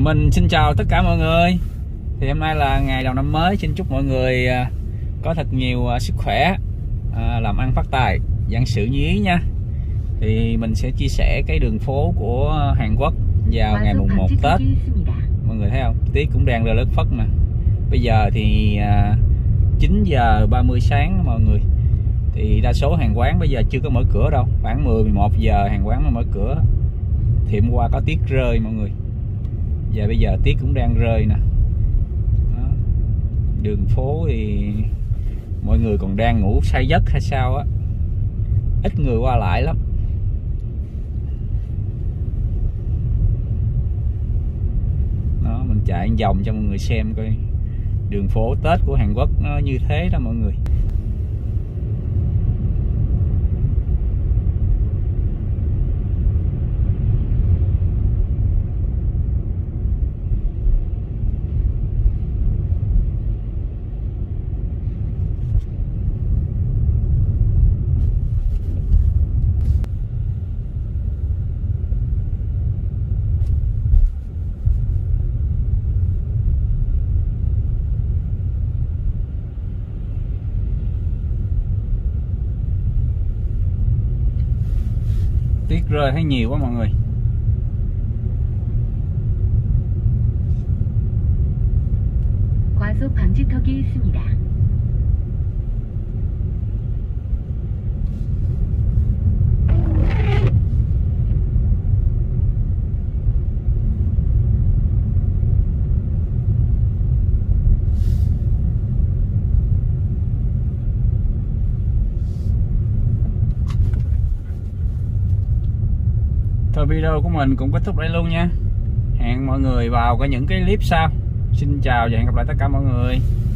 Mình xin chào tất cả mọi người. Thì hôm nay là ngày đầu năm mới, xin chúc mọi người có thật nhiều sức khỏe, làm ăn phát tài, vạn sự như ý nha. Thì mình sẽ chia sẻ cái đường phố của Hàn Quốc vào ngày mùng 1 Tết. Mọi người thấy không? Tí cũng đang rơi lất phất mà. Bây giờ thì 9 giờ 30 sáng mọi người. Thì đa số hàng quán bây giờ chưa có mở cửa đâu, khoảng 10-11 giờ hàng quán mới mở cửa. Thì hôm qua có tiết rơi mọi người. Và bây giờ tiết cũng đang rơi nè. Đó. Đường phố thì mọi người còn đang ngủ say giấc hay sao á, ít người qua lại lắm. Đó, mình chạy vòng cho mọi người xem coi đường phố Tết của Hàn Quốc nó như thế đó mọi người. Tiết rơi thấy nhiều quá mọi người. 과속 방지턱이 있습니다. Video của mình cũng kết thúc đây luôn nha. Hẹn mọi người vào có những cái clip sau. Xin chào và hẹn gặp lại tất cả mọi người.